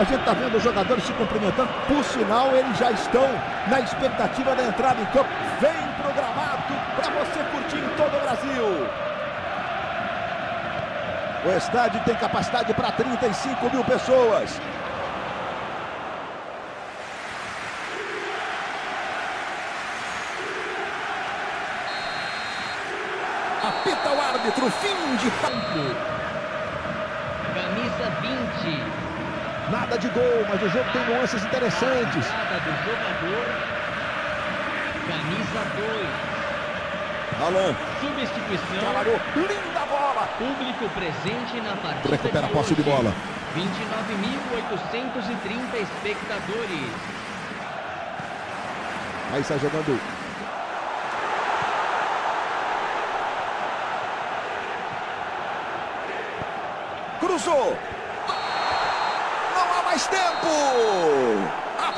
A gente está vendo os jogadores se cumprimentando. Por sinal, eles já estão na expectativa da entrada em campo. Vem pro gramado para você curtir em todo o Brasil. O estádio tem capacidade para 35 mil pessoas. Apita o árbitro, fim de campo. Camisa 20. Nada de gol, mas o jogo tem nuances interessantes. Nada do jogador. Camisa 2. Alan. Substituição. Trabalhou. Linda bola. Público presente na partida. Recupera a posse de bola. 29.830 espectadores. Aí sai jogando. Cruzou. Não há mais tempo.